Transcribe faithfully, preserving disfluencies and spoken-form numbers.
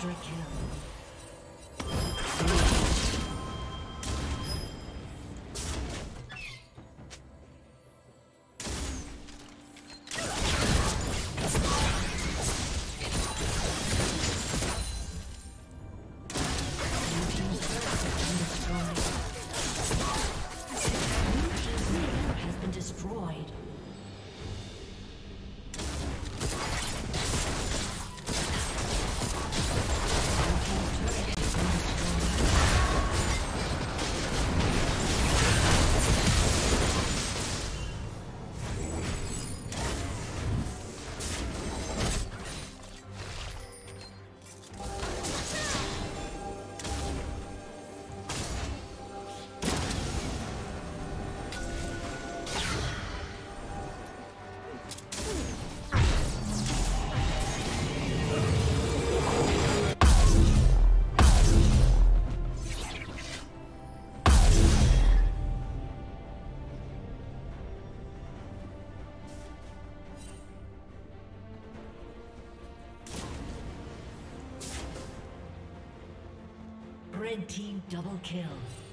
Quadra kill. Red team double kill.